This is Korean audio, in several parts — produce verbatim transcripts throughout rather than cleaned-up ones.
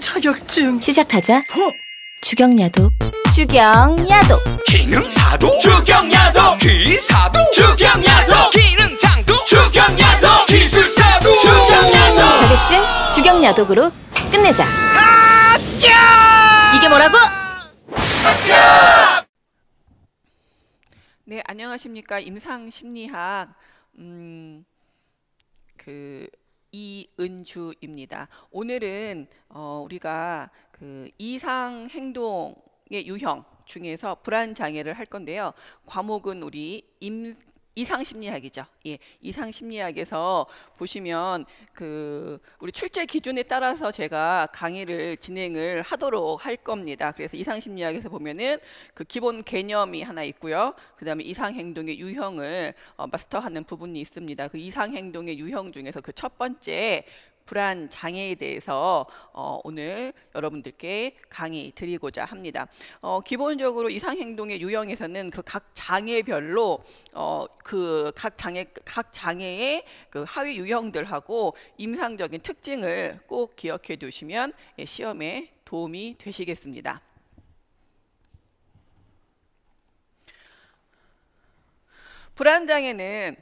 자격증 시작하자. 어? 주경야독 주경야독 기능사독 주경야독 기사독 주경야독 기능장독 주경야독 기술사독 주경야독 자격증 주경야독으로 끝내자. 합격! 이게 뭐라고? 합격! 네, 안녕하십니까. 임상심리학 음, 그 이은주입니다. 오늘은 어, 우리가 그 이상 행동의 유형 중에서 불안 장애를 할 건데요. 과목은 우리 임, 이상 심리학이죠. 예, 이상 심리학에서 보시면 그 우리 출제 기준에 따라서 제가 강의를 진행을 하도록 할 겁니다. 그래서 이상 심리학에서 보면은 그 기본 개념이 하나 있고요. 그다음에 이상 행동의 유형을 어, 마스터하는 부분이 있습니다. 그 이상 행동의 유형 중에서 그 첫 번째 불안 장애에 대해서 어, 오늘 여러분들께 강의 드리고자 합니다. 어, 기본적으로 이상 행동의 유형에서는 그 각 장애별로 어, 그 각 장애 각 장애의 그 하위 유형들하고 임상적인 특징을 꼭 기억해 두시면 예, 시험에 도움이 되시겠습니다. 불안 장애는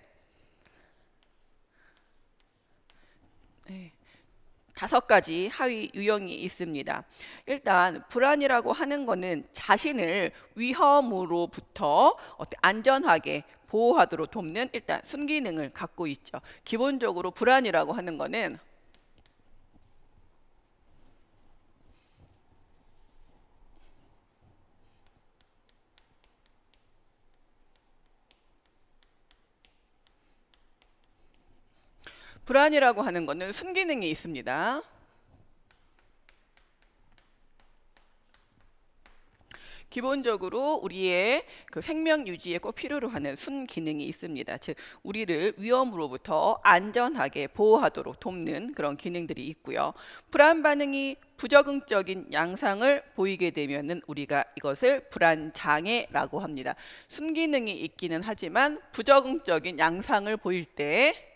다섯 가지 하위 유형이 있습니다. 일단 불안이라고 하는 거는 자신을 위험으로부터 안전하게 보호하도록 돕는 일단 순기능을 갖고 있죠. 기본적으로 불안이라고 하는 거는 불안이라고 하는 것은 순기능이 있습니다. 기본적으로 우리의 그 생명 유지에 꼭 필요로 하는 순기능이 있습니다. 즉 우리를 위험으로부터 안전하게 보호하도록 돕는 그런 기능들이 있고요. 불안 반응이 부적응적인 양상을 보이게 되면은 우리가 이것을 불안 장애라고 합니다. 순기능이 있기는 하지만 부적응적인 양상을 보일 때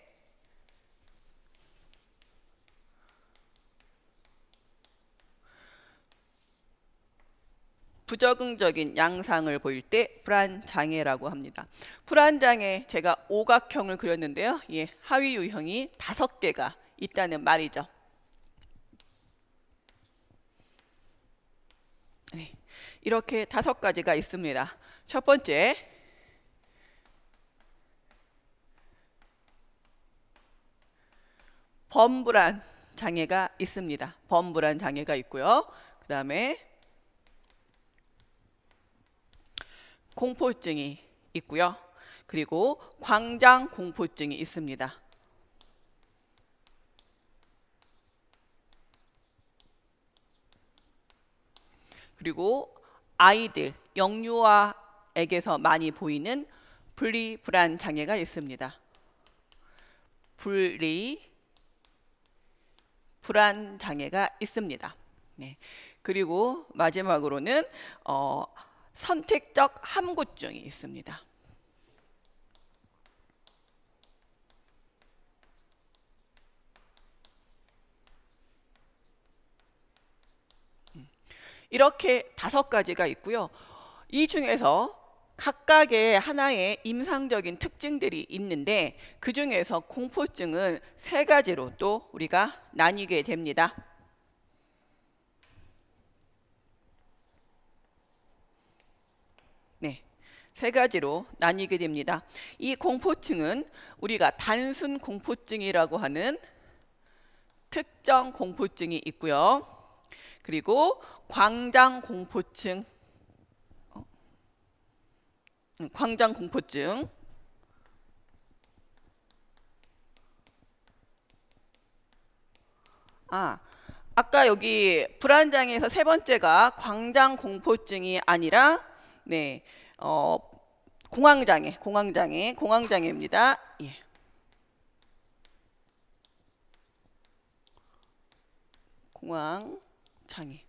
부적응적인 양상을 보일 때 불안 장애라고 합니다. 불안 장애 제가 오각형을 그렸는데요. 예, 하위 유형이 다섯 개가 있다는 말이죠. 네, 이렇게 다섯 가지가 있습니다. 첫 번째, 범불안 장애가 있습니다. 범불안 장애가 있고요. 그 다음에 공포증이 있고요. 그리고 광장 공포증이 있습니다. 그리고 아이들, 영유아에게서 많이 보이는 분리 불안 장애가 있습니다. 분리 불안 장애가 있습니다. 네. 그리고 마지막으로는 어 선택적 함구증이 있습니다. 이렇게 다섯 가지가 있고요. 이 중에서 각각의 하나의 임상적인 특징들이 있는데 그 중에서 공포증은 세 가지로 또 우리가 나뉘게 됩니다. 세 가지로 나뉘게 됩니다. 이 공포증은 우리가 단순 공포증이라고 하는 특정 공포증이 있고요. 그리고 광장 공포증, 광장 공포증, 아, 아까 여기 불안장애에서 세 번째가 광장 공포증이 아니라 네. 어, 공황장애, 공황장애, 공황장애입니다. 예. 공황장애,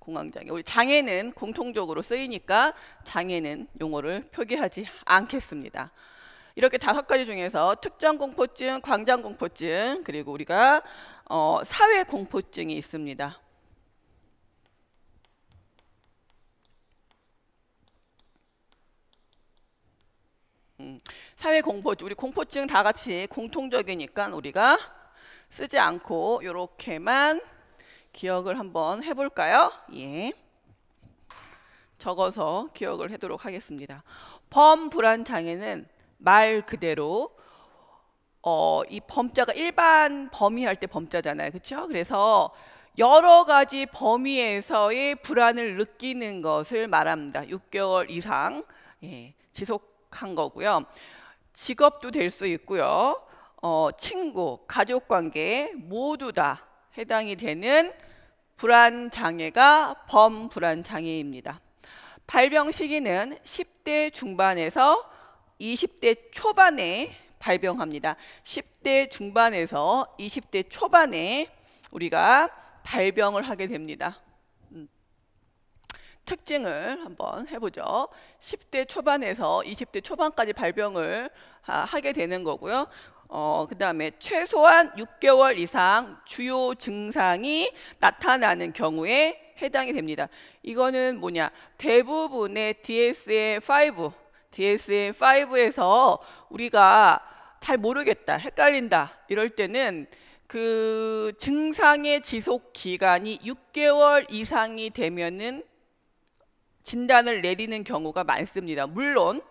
공황장애. 우리 장애는 공통적으로 쓰이니까 장애는 용어를 표기하지 않겠습니다. 이렇게 다섯 가지 중에서 특정 공포증, 광장 공포증, 그리고 우리가 어, 사회 공포증이 있습니다. 음, 사회 공포증, 우리 공포증 다 같이 공통적이니까 우리가 쓰지 않고 요렇게만 기억을 한번 해볼까요? 예. 적어서 기억을 하도록 하겠습니다. 범불안 장애는 말 그대로 어, 이 범자가 일반 범위할 때 범자잖아요, 그렇죠? 그래서 여러 가지 범위에서의 불안을 느끼는 것을 말합니다. 육 개월 이상 예, 지속한 거고요. 직업도 될 수 있고요. 어, 친구, 가족관계 모두 다 해당이 되는 불안 장애가 범불안 장애입니다. 발병 시기는 십 대 중반에서 이십 대 초반에 발병합니다. 십 대 중반에서 이십 대 초반에 우리가 발병을 하게 됩니다. 음. 특징을 한번 해보죠. 십 대 초반에서 이십 대 초반까지 발병을 하, 하게 되는 거고요. 어, 그 다음에 최소한 육 개월 이상 주요 증상이 나타나는 경우에 해당이 됩니다. 이거는 뭐냐, 대부분의 디에스엠 오 디에스엠 오에서 우리가 잘 모르겠다, 헷갈린다 이럴 때는 그 증상의 지속 기간이 육 개월 이상이 되면은 진단을 내리는 경우가 많습니다. 물론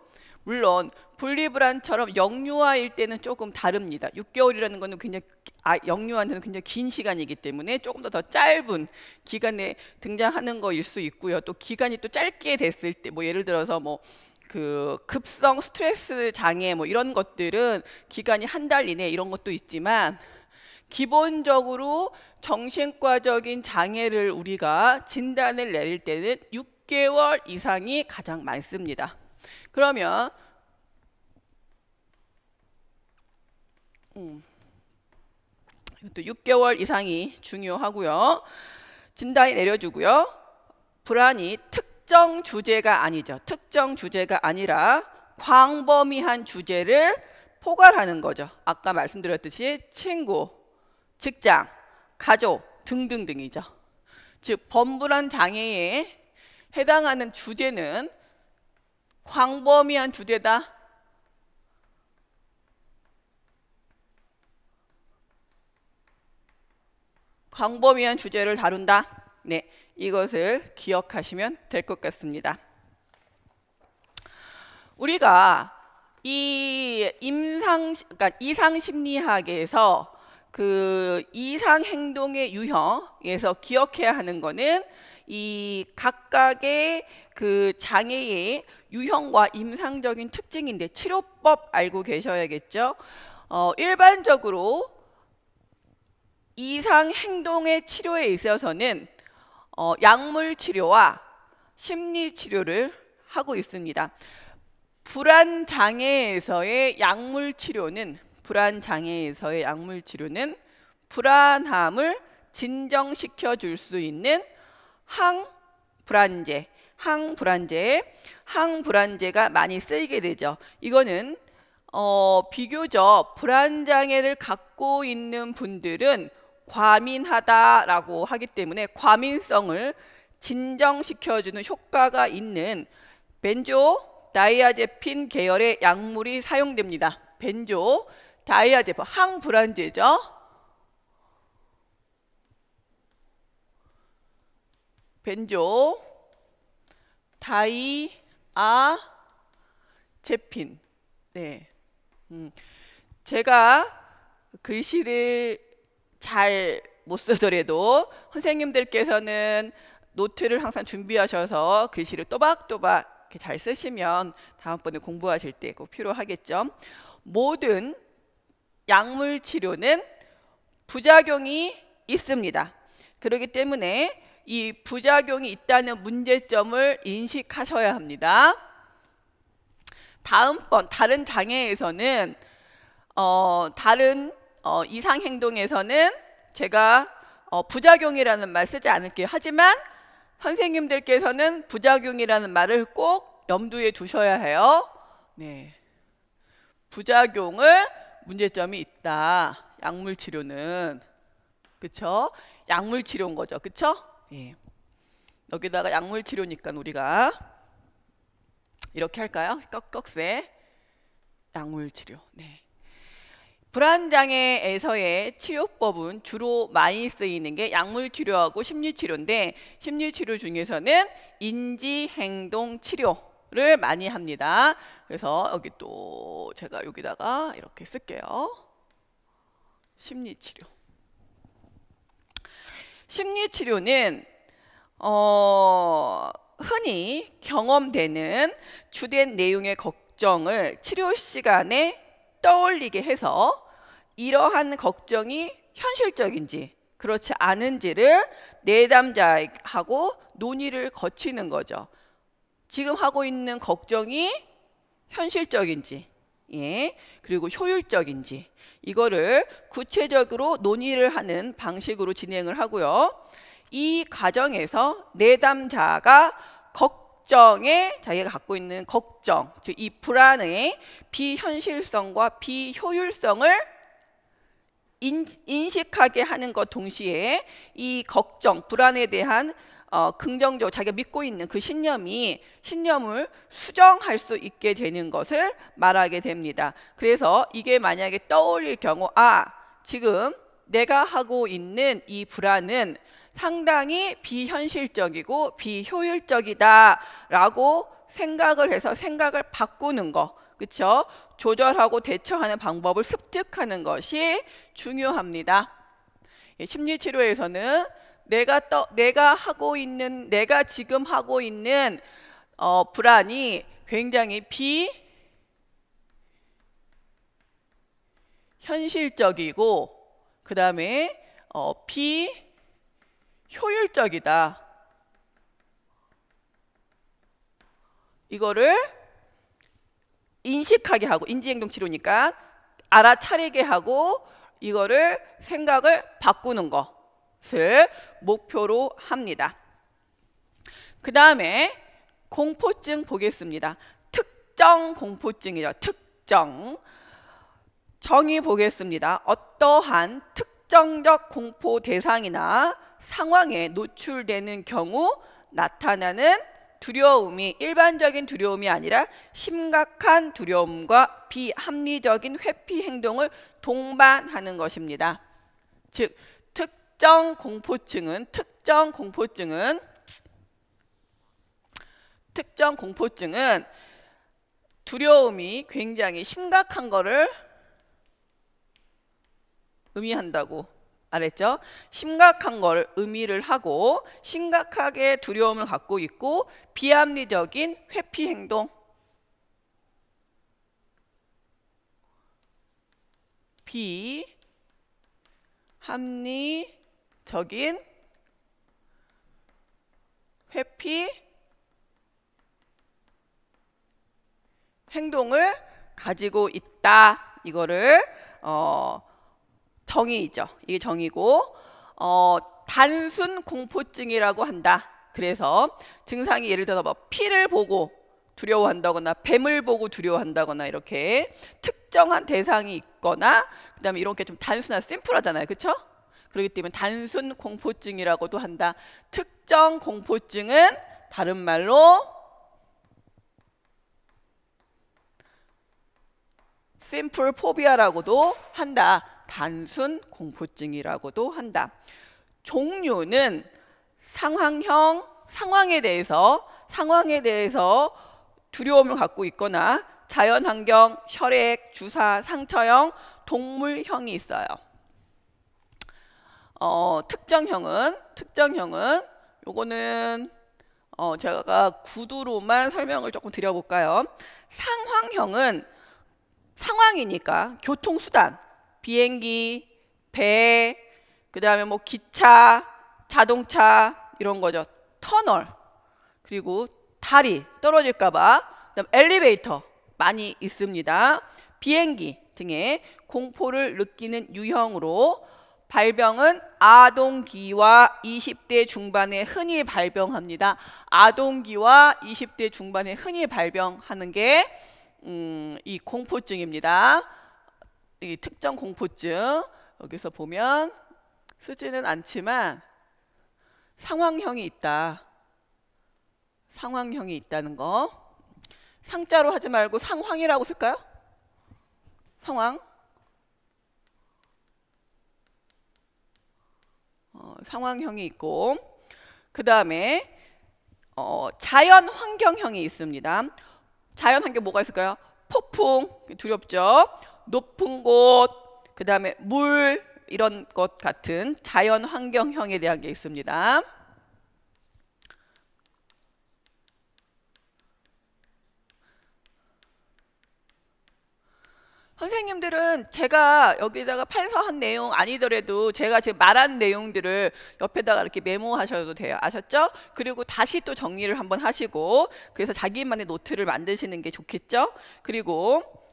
물론 분리불안처럼 영유아일 때는 조금 다릅니다. 육 개월이라는 것은 굉장히 아, 영유아는 굉장히 긴 시간이기 때문에 조금 더 더 짧은 기간에 등장하는 거일 수 있고요. 또 기간이 또 짧게 됐을 때, 뭐 예를 들어서 뭐 그 급성 스트레스 장애 뭐 이런 것들은 기간이 한 달 이내 이런 것도 있지만, 기본적으로 정신과적인 장애를 우리가 진단을 내릴 때는 육 개월 이상이 가장 많습니다. 그러면 음, 이것도 육 개월 이상이 중요하고요. 진단이 내려주고요. 불안이 특정 주제가 아니죠. 특정 주제가 아니라 광범위한 주제를 포괄하는 거죠. 아까 말씀드렸듯이 친구, 직장, 가족 등등등이죠. 즉 범불안 장애에 해당하는 주제는 광범위한 주제다. 광범위한 주제를 다룬다. 네, 이것을 기억하시면 될 것 같습니다. 우리가 이 임상, 그러니까 이상 심리학에서 그 이상 행동의 유형에서 기억해야 하는 거는 이 각각의 그 장애의 유형과 임상적인 특징인데, 치료법 알고 계셔야겠죠. 어, 일반적으로 이상 행동의 치료에 있어서는 어, 약물 치료와 심리 치료를 하고 있습니다. 불안 장애에서의 약물 치료는 불안 장애에서의 약물 치료는 불안함을 진정시켜 줄 수 있는 항불안제, 항불안제, 항불안제가 많이 쓰이게 되죠. 이거는 어, 비교적 불안장애를 갖고 있는 분들은 과민하다라고 하기 때문에 과민성을 진정시켜주는 효과가 있는 벤조다이아제핀 계열의 약물이 사용됩니다. 벤조다이아제핀, 항불안제죠. 벤조 다이아제핀. 네, 음. 제가 글씨를 잘 못 쓰더라도 선생님들께서는 노트를 항상 준비하셔서 글씨를 또박또박 이렇게 잘 쓰시면 다음번에 공부하실 때 꼭 필요하겠죠. 모든 약물 치료는 부작용이 있습니다. 그렇기 때문에 이 부작용이 있다는 문제점을 인식하셔야 합니다. 다음번 다른 장애에서는 어, 다른 어, 이상 행동에서는 제가 어, 부작용이라는 말 쓰지 않을게요. 하지만 선생님들께서는 부작용이라는 말을 꼭 염두에 두셔야 해요. 네, 부작용을 문제점이 있다. 약물 치료는 그쵸? 약물 치료인 거죠. 그쵸? 예. 여기다가 약물 치료니까 우리가 이렇게 할까요? 꺽꺽쇠 약물 치료. 네. 불안장애에서의 치료법은 주로 많이 쓰이는 게 약물치료하고 심리치료인데, 심리치료 중에서는 인지행동치료를 많이 합니다. 그래서 여기 또 제가 여기다가 이렇게 쓸게요. 심리치료. 심리치료는 어, 흔히 경험되는 주된 내용의 걱정을 치료 시간에 떠올리게 해서 이러한 걱정이 현실적인지 그렇지 않은지를 내담자하고 논의를 거치는 거죠. 지금 하고 있는 걱정이 현실적인지, 예, 그리고 효율적인지, 이거를 구체적으로 논의를 하는 방식으로 진행을 하고요. 이 과정에서 내담자가 걱정 걱정에 자기가 갖고 있는 걱정, 즉 이 불안의 비현실성과 비효율성을 인, 인식하게 하는 것 동시에 이 걱정, 불안에 대한 어, 긍정적, 자기가 믿고 있는 그 신념이 신념을 수정할 수 있게 되는 것을 말하게 됩니다. 그래서 이게 만약에 떠올릴 경우, 아, 지금 내가 하고 있는 이 불안은 상당히 비현실적이고 비효율적이다라고 생각을 해서 생각을 바꾸는 거, 그렇죠? 조절하고 대처하는 방법을 습득하는 것이 중요합니다. 심리치료에서는 내가 떠, 내가 하고 있는, 내가 지금 하고 있는 어, 불안이 굉장히 비현실적이고 그 다음에 어, 비 효율적이다. 이거를 인식하게 하고, 인지행동 치료니까 알아차리게 하고 이거를 생각을 바꾸는 것을 목표로 합니다. 그 다음에 공포증 보겠습니다. 특정 공포증이죠. 특정. 정의 보겠습니다. 어떠한 특정적 공포 대상이나 상황에 노출되는 경우 나타나는 두려움이 일반적인 두려움이 아니라 심각한 두려움과 비합리적인 회피 행동을 동반하는 것입니다. 즉 특정 공포증은 특정 공포증은 특정 공포증은 두려움이 굉장히 심각한 거를 의미한다고 알았죠? 심각한 걸 의미를 하고 심각하게 두려움을 갖고 있고 비합리적인 회피 행동, 비합리적인 회피 행동을 가지고 있다. 이거를 어. 정의이죠. 이게 정의고 어, 단순 공포증이라고 한다. 그래서 증상이 예를 들어서 뭐 피를 보고 두려워한다거나 뱀을 보고 두려워한다거나 이렇게 특정한 대상이 있거나 그다음에 이렇게 좀 단순한 심플하잖아요. 그렇죠? 그렇기 때문에 단순 공포증이라고도 한다. 특정 공포증은 다른 말로 심플 포비아라고도 한다. 단순 공포증이라고도 한다. 종류는 상황형, 상황에 대해서 상황에 대해서 두려움을 갖고 있거나 자연환경, 혈액, 주사, 상처형, 동물형이 있어요. 어, 특정형은 특정형은 요거는 어, 제가 구두로만 설명을 조금 드려볼까요? 상황형은 상황이니까 교통수단, 비행기, 배, 그 다음에 뭐 기차, 자동차 이런 거죠. 터널, 그리고 다리 떨어질까 봐, 그다음 엘리베이터 많이 있습니다. 비행기 등의 공포를 느끼는 유형으로 발병은 아동기와 이십 대 중반에 흔히 발병합니다. 아동기와 이십 대 중반에 흔히 발병하는 게 음, 이 공포증입니다. 이 특정 공포증 여기서 보면 쓰지는 않지만 상황형이 있다. 상황형이 있다는 거. 상자로 하지 말고 상황이라고 쓸까요? 상황. 어, 상황형이 있고 그 다음에 어, 자연 환경형이 있습니다. 자연 환경 뭐가 있을까요? 폭풍, 두렵죠? 높은 곳, 그 다음에 물, 이런 것 같은 자연 환경형에 대한 게 있습니다. 선생님들은 제가 여기다가 판서한 내용 아니더라도 제가 지금 말한 내용들을 옆에다가 이렇게 메모하셔도 돼요. 아셨죠? 그리고 다시 또 정리를 한번 하시고 그래서 자기만의 노트를 만드시는 게 좋겠죠? 그리고